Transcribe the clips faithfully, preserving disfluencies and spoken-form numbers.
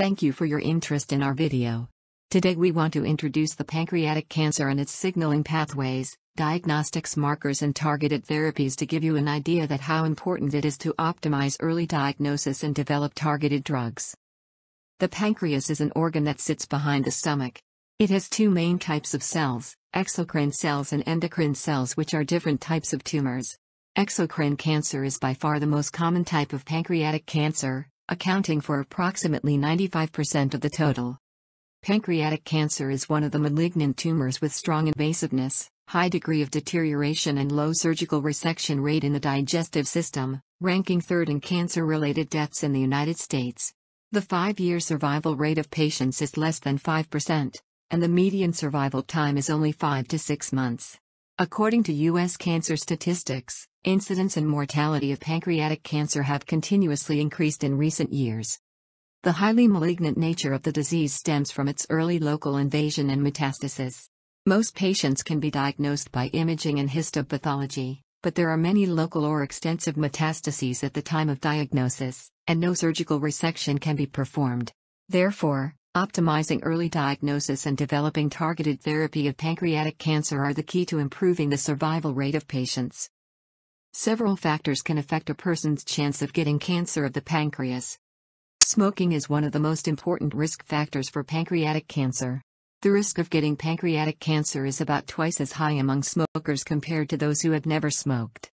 Thank you for your interest in our video. Today we want to introduce the pancreatic cancer and its signaling pathways, diagnostics markers and targeted therapies to give you an idea that how important it is to optimize early diagnosis and develop targeted drugs. The pancreas is an organ that sits behind the stomach. It has two main types of cells, exocrine cells and endocrine cells, which are different types of tumors. Exocrine cancer is by far the most common type of pancreatic cancer, accounting for approximately ninety-five percent of the total. Pancreatic cancer is one of the malignant tumors with strong invasiveness, high degree of deterioration and low surgical resection rate in the digestive system, ranking third in cancer-related deaths in the United States. The five-year survival rate of patients is less than five percent, and the median survival time is only five to six months. According to U S cancer statistics, incidence and mortality of pancreatic cancer have continuously increased in recent years. The highly malignant nature of the disease stems from its early local invasion and metastasis. Most patients can be diagnosed by imaging and histopathology, but there are many local or extensive metastases at the time of diagnosis, and no surgical resection can be performed. Therefore, optimizing early diagnosis and developing targeted therapy of pancreatic cancer are the key to improving the survival rate of patients. Several factors can affect a person's chance of getting cancer of the pancreas. Smoking is one of the most important risk factors for pancreatic cancer. The risk of getting pancreatic cancer is about twice as high among smokers compared to those who have never smoked.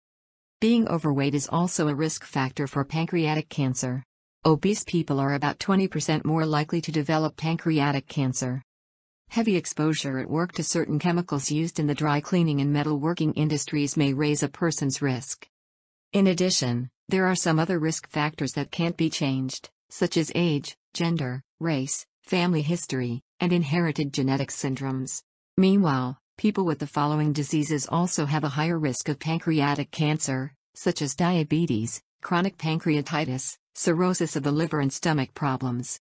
Being overweight is also a risk factor for pancreatic cancer. Obese people are about twenty percent more likely to develop pancreatic cancer. Heavy exposure at work to certain chemicals used in the dry cleaning and metalworking industries may raise a person's risk. In addition, there are some other risk factors that can't be changed, such as age, gender, race, family history, and inherited genetic syndromes. Meanwhile, people with the following diseases also have a higher risk of pancreatic cancer, such as diabetes, chronic pancreatitis, cirrhosis of the liver and stomach problems.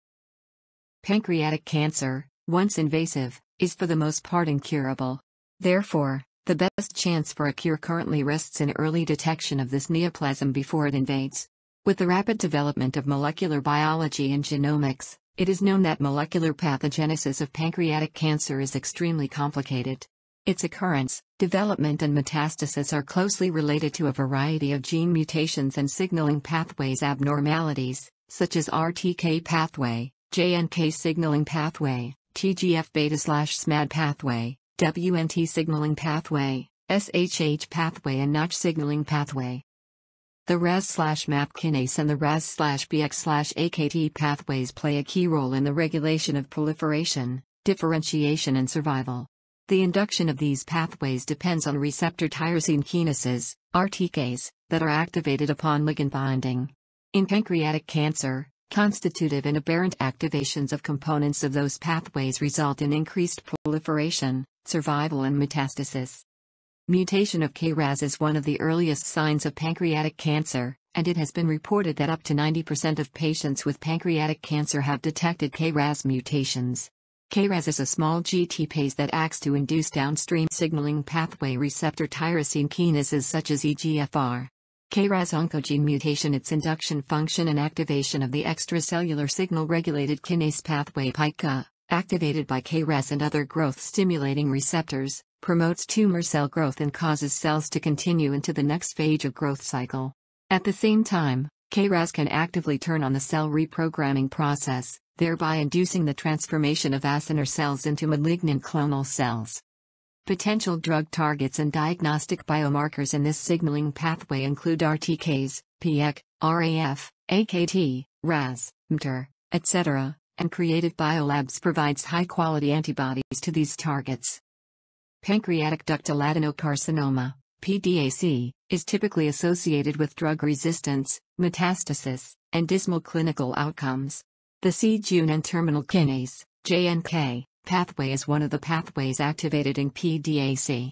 Pancreatic cancer, once invasive, is for the most part incurable. Therefore, the best chance for a cure currently rests in early detection of this neoplasm before it invades. With the rapid development of molecular biology and genomics, it is known that molecular pathogenesis of pancreatic cancer is extremely complicated. Its occurrence, development and metastasis are closely related to a variety of gene mutations and signaling pathways abnormalities, such as R T K pathway, J N K signaling pathway, T G F beta slash SMAD pathway, W N T signaling pathway, S H H pathway and Notch signaling pathway. The R A S slash MAP kinase and the R A S slash B X slash A K T pathways play a key role in the regulation of proliferation, differentiation and survival. The induction of these pathways depends on receptor tyrosine kinases, R T Ks, that are activated upon ligand binding. In pancreatic cancer, constitutive and aberrant activations of components of those pathways result in increased proliferation, survival and metastasis. Mutation of K R A S is one of the earliest signs of pancreatic cancer, and it has been reported that up to ninety percent of patients with pancreatic cancer have detected K R A S mutations. K R A S is a small G T pase that acts to induce downstream signaling pathway receptor tyrosine kinases such as E G F R. K R A S oncogene mutation, its induction function and activation of the extracellular signal-regulated kinase pathway P I K A, activated by K R A S and other growth-stimulating receptors, promotes tumor cell growth and causes cells to continue into the next phase of growth cycle. At the same time, K R A S can actively turn on the cell reprogramming process, thereby inducing the transformation of acinar cells into malignant clonal cells. Potential drug targets and diagnostic biomarkers in this signaling pathway include R T Ks, P D A C, R A F, A K T, R A S, M T R, et cetera, and Creative Biolabs provides high-quality antibodies to these targets. Pancreatic ductal adenocarcinoma, P D A C, is typically associated with drug resistance, metastasis, and dismal clinical outcomes. The C Jun and terminal kinase, J N K, pathway is one of the pathways activated in P D A C.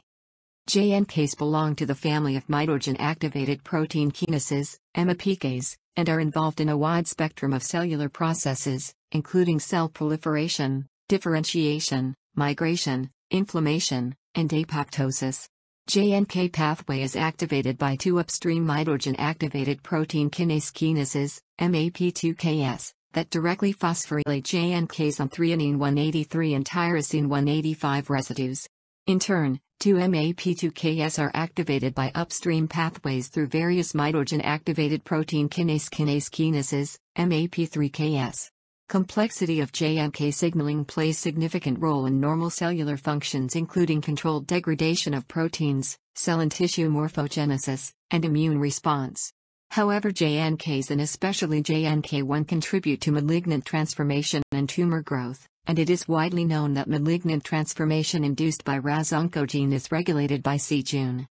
J N Ks belong to the family of mitogen-activated protein kinases, M A P Ks, and are involved in a wide spectrum of cellular processes, including cell proliferation, differentiation, migration, inflammation, and apoptosis. J N K pathway is activated by two upstream mitogen-activated protein kinase kinases, M A P two Ks. that directly phosphorylate J N Ks on threonine one eighty-three and tyrosine one eighty-five residues. In turn, two M A P two Ks are activated by upstream pathways through various mitogen-activated protein kinase-kinase kinases, M A P three Ks. Complexity of J N K signaling plays significant role in normal cellular functions including controlled degradation of proteins, cell and tissue morphogenesis, and immune response. However, J N Ks and especially J N K one contribute to malignant transformation and tumor growth, and it is widely known that malignant transformation induced by R A S oncogene is regulated by c-Myc.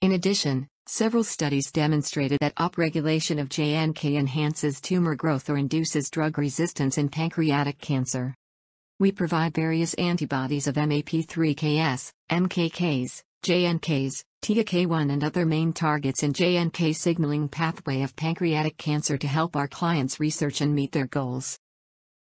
In addition, several studies demonstrated that upregulation of J N K enhances tumor growth or induces drug resistance in pancreatic cancer. We provide various antibodies of M A P three Ks, M K Ks, J N Ks, T A K one and other main targets in J N K signaling pathway of pancreatic cancer to help our clients research and meet their goals.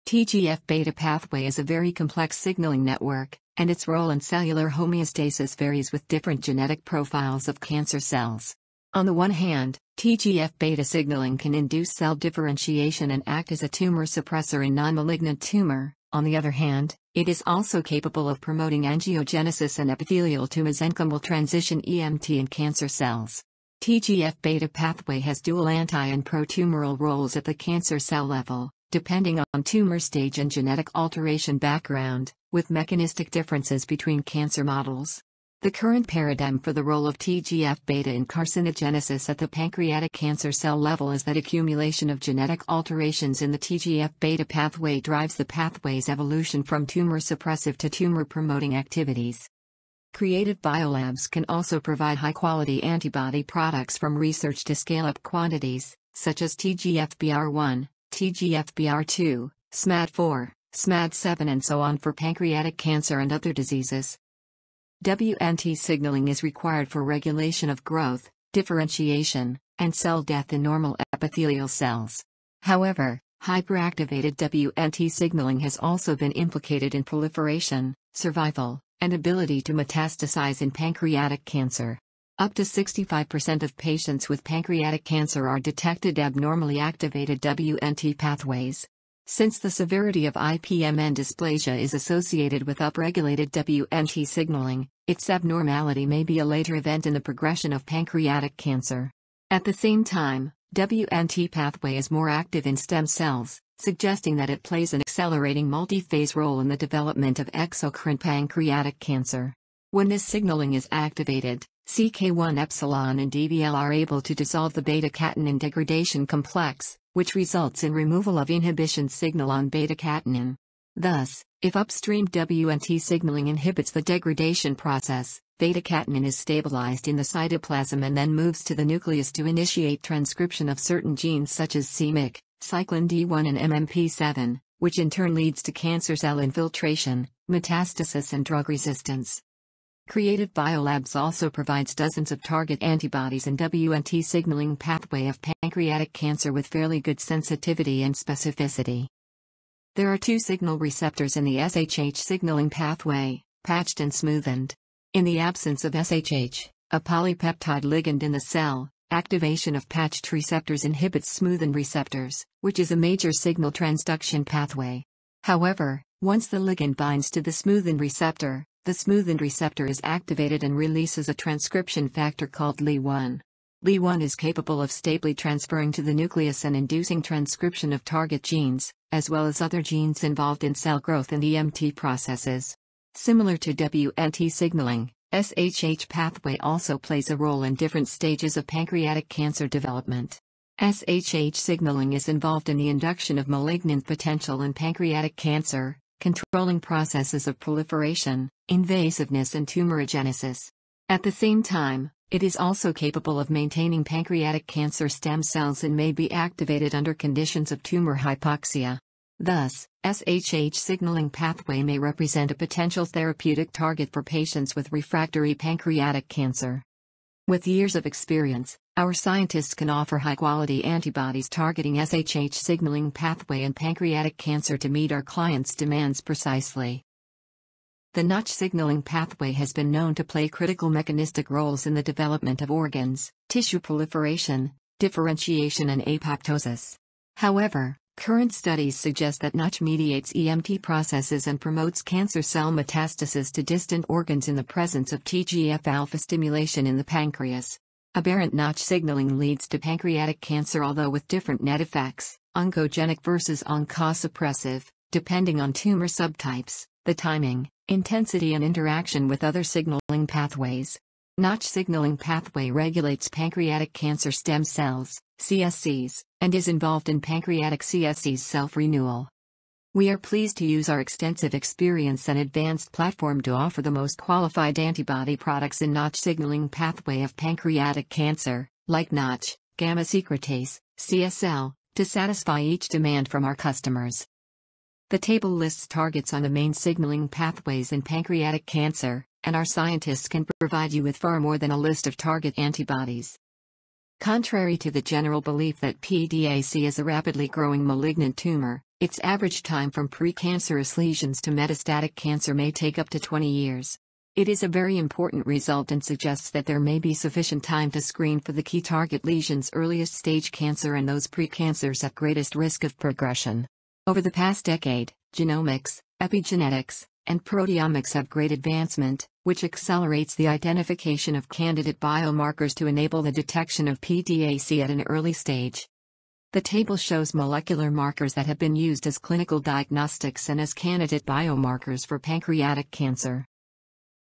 T G F beta pathway is a very complex signaling network, and its role in cellular homeostasis varies with different genetic profiles of cancer cells. On the one hand, T G F beta signaling can induce cell differentiation and act as a tumor suppressor in non-malignant tumor. On the other hand, it is also capable of promoting angiogenesis and epithelial to mesenchymal transition E M T in cancer cells. T G F beta pathway has dual anti- and pro-tumoral roles at the cancer cell level, depending on tumor stage and genetic alteration background, with mechanistic differences between cancer models. The current paradigm for the role of T G F beta in carcinogenesis at the pancreatic cancer cell level is that accumulation of genetic alterations in the T G F beta pathway drives the pathway's evolution from tumor-suppressive to tumor-promoting activities. Creative Biolabs can also provide high-quality antibody products from research to scale-up quantities, such as T G F B R one, T G F B R two, SMAD four, SMAD seven and so on for pancreatic cancer and other diseases. W N T signaling is required for regulation of growth, differentiation, and cell death in normal epithelial cells. However, hyperactivated W N T signaling has also been implicated in proliferation, survival, and ability to metastasize in pancreatic cancer. Up to sixty-five percent of patients with pancreatic cancer are detected abnormally activated W N T pathways. Since the severity of I P M N dysplasia is associated with upregulated W N T signaling, its abnormality may be a later event in the progression of pancreatic cancer. At the same time, W N T pathway is more active in stem cells, suggesting that it plays an accelerating multi-phase role in the development of exocrine pancreatic cancer. When this signaling is activated, C K one epsilon and D V L are able to dissolve the beta-catenin degradation complex, which results in removal of inhibition signal on beta-catenin. Thus, if upstream W N T signaling inhibits the degradation process, beta-catenin is stabilized in the cytoplasm and then moves to the nucleus to initiate transcription of certain genes such as c-Myc, cyclin D one and M M P seven, which in turn leads to cancer cell infiltration, metastasis and drug resistance. Creative Biolabs also provides dozens of target antibodies in W N T signaling pathway of pancreatic cancer with fairly good sensitivity and specificity. There are two signal receptors in the S H H signaling pathway, patched and smoothened. In the absence of S H H, a polypeptide ligand in the cell, activation of patched receptors inhibits smoothened receptors, which is a major signal transduction pathway. However, once the ligand binds to the smoothened receptor, the smoothened receptor is activated and releases a transcription factor called Gli one. Gli one is capable of stably transferring to the nucleus and inducing transcription of target genes, as well as other genes involved in cell growth and E M T processes. Similar to W N T signaling, S H H pathway also plays a role in different stages of pancreatic cancer development. S H H signaling is involved in the induction of malignant potential in pancreatic cancer, controlling processes of proliferation, invasiveness and tumorigenesis. At the same time, it is also capable of maintaining pancreatic cancer stem cells and may be activated under conditions of tumor hypoxia. Thus, S H H signaling pathway may represent a potential therapeutic target for patients with refractory pancreatic cancer. With years of experience, our scientists can offer high-quality antibodies targeting S H H signaling pathway and pancreatic cancer to meet our clients' demands precisely. The Notch signaling pathway has been known to play critical mechanistic roles in the development of organs, tissue proliferation, differentiation and apoptosis. However, Current studies suggest that Notch mediates E M T processes and promotes cancer cell metastasis to distant organs in the presence of T G F alpha stimulation in the pancreas. Aberrant Notch signaling leads to pancreatic cancer, although with different net effects, oncogenic versus oncosuppressive, depending on tumor subtypes, the timing, intensity and interaction with other signaling pathways. Notch signaling pathway regulates pancreatic cancer stem cells, C S Cs, and is involved in pancreatic C S C's self-renewal. We are pleased to use our extensive experience and advanced platform to offer the most qualified antibody products in Notch signaling pathway of pancreatic cancer, like Notch, gamma secretase, C S L, to satisfy each demand from our customers. The table lists targets on the main signaling pathways in pancreatic cancer, and our scientists can provide you with far more than a list of target antibodies. Contrary to the general belief that P D A C is a rapidly growing malignant tumor, its average time from precancerous lesions to metastatic cancer may take up to twenty years. It is a very important result and suggests that there may be sufficient time to screen for the key target lesions, earliest stage cancer, and those precancers at greatest risk of progression. Over the past decade, genomics, epigenetics, and proteomics have great advancement, which accelerates the identification of candidate biomarkers to enable the detection of P D A C at an early stage. The table shows molecular markers that have been used as clinical diagnostics and as candidate biomarkers for pancreatic cancer.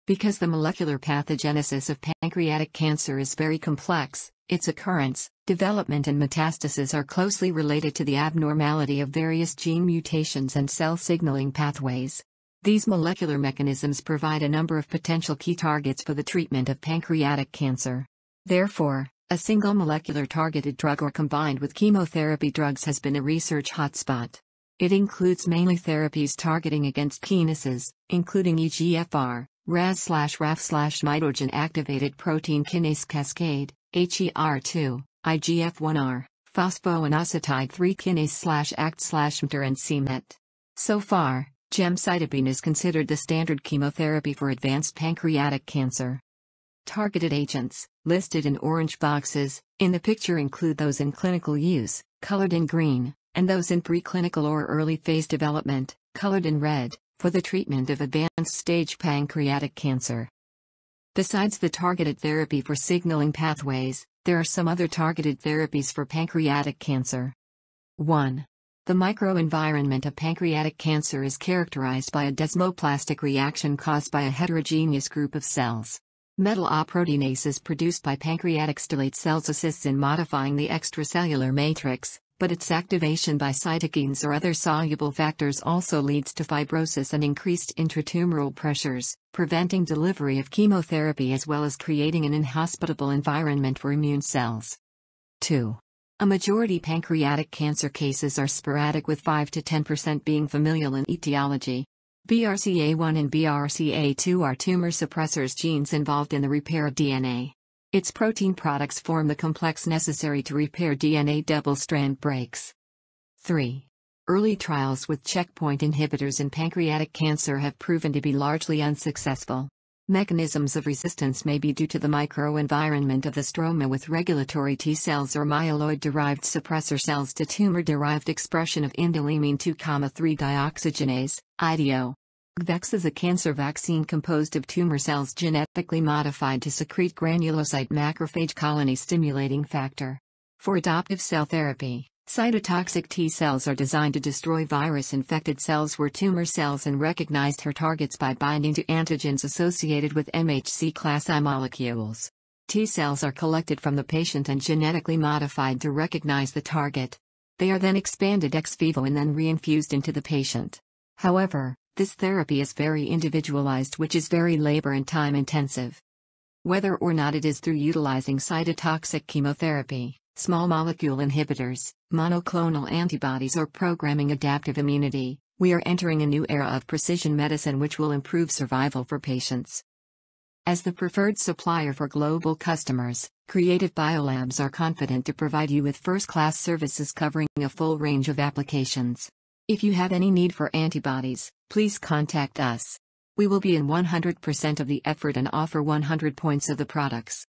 Because the molecular pathogenesis of pancreatic cancer is very complex, its occurrence, development and metastasis are closely related to the abnormality of various gene mutations and cell signaling pathways. These molecular mechanisms provide a number of potential key targets for the treatment of pancreatic cancer. Therefore, a single molecular targeted drug or combined with chemotherapy drugs has been a research hotspot. It includes mainly therapies targeting against kinases, including E G F R, R A S slash R A F slash mitogen activated protein kinase cascade, H E R two, I G F one R, phosphoinositide three kinase slash A C T slash M T R and c-Myc. So far, gemcitabine is considered the standard chemotherapy for advanced pancreatic cancer. Targeted agents, listed in orange boxes, in the picture include those in clinical use, colored in green, and those in preclinical or early phase development, colored in red, for the treatment of advanced stage pancreatic cancer. Besides the targeted therapy for signaling pathways, there are some other targeted therapies for pancreatic cancer. one. The microenvironment of pancreatic cancer is characterized by a desmoplastic reaction caused by a heterogeneous group of cells. Metal A proteinases produced by pancreatic stellate cells assists in modifying the extracellular matrix, but its activation by cytokines or other soluble factors also leads to fibrosis and increased intratumoral pressures, preventing delivery of chemotherapy as well as creating an inhospitable environment for immune cells. two. A majority pancreatic cancer cases are sporadic, with five to ten percent being familial in etiology. B R C A one and B R C A two are tumor suppressors genes involved in the repair of D N A. Its protein products form the complex necessary to repair D N A double-strand breaks. three. Early trials with checkpoint inhibitors in pancreatic cancer have proven to be largely unsuccessful. Mechanisms of resistance may be due to the microenvironment of the stroma with regulatory T cells or myeloid-derived suppressor cells to tumor-derived expression of indolimine two three dioxygenase, I D O. G V E X is a cancer vaccine composed of tumor cells genetically modified to secrete granulocyte macrophage colony-stimulating factor. For adoptive cell therapy, cytotoxic T cells are designed to destroy virus-infected cells where tumor cells and recognized her targets by binding to antigens associated with M H C class I molecules. T cells are collected from the patient and genetically modified to recognize the target. They are then expanded ex vivo and then reinfused into the patient. However, this therapy is very individualized, which is very labor and time intensive. Whether or not it is through utilizing cytotoxic chemotherapy, small molecule inhibitors, monoclonal antibodies or programming adaptive immunity, we are entering a new era of precision medicine which will improve survival for patients. As the preferred supplier for global customers, Creative Biolabs are confident to provide you with first-class services covering a full range of applications. If you have any need for antibodies, please contact us. We will be in one hundred percent of the effort and offer one hundred points of the products.